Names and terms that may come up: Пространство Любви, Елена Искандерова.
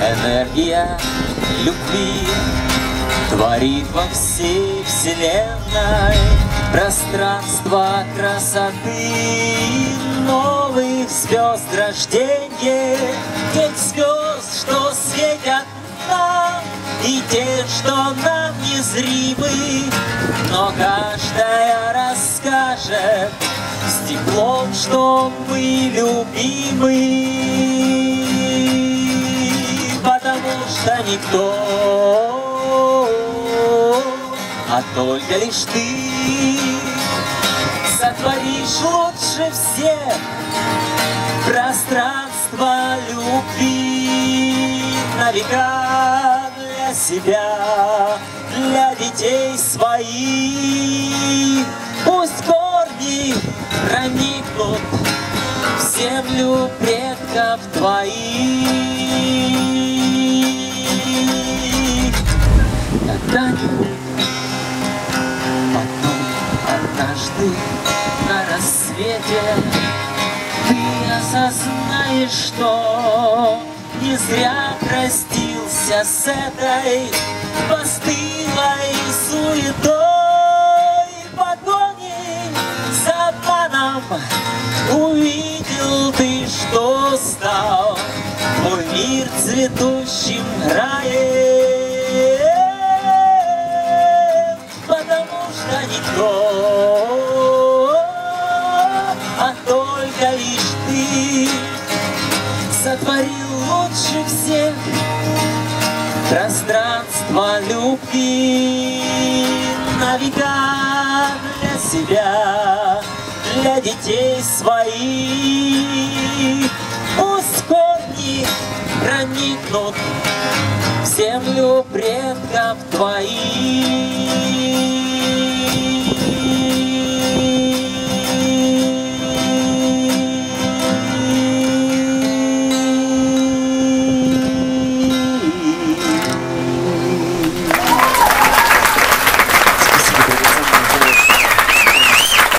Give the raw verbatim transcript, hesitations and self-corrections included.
Энергия любви творит во всей вселенной пространство красоты и новых звезд рождения, тех звезд, что светят нам, и те, что нам незримы, но каждая расскажет с теплом, что мы любимы, потому что никто, а только лишь ты сотворишь лучше всех пространство любви на века для себя, для детей своих. Пусть корни проникнут в землю предков твоих. Когда-нибудь, потом, однажды на рассвете ты осознаешь, что не зря простился с этой постылой суетой, погони за обманом. Увидел ты, что стал твой мир цветущим раем, потому что никто, а только лишь ты сотворил лучше всех пространство любви на века для себя, для детей своих. Пусть корни проникнут в землю предков твоих.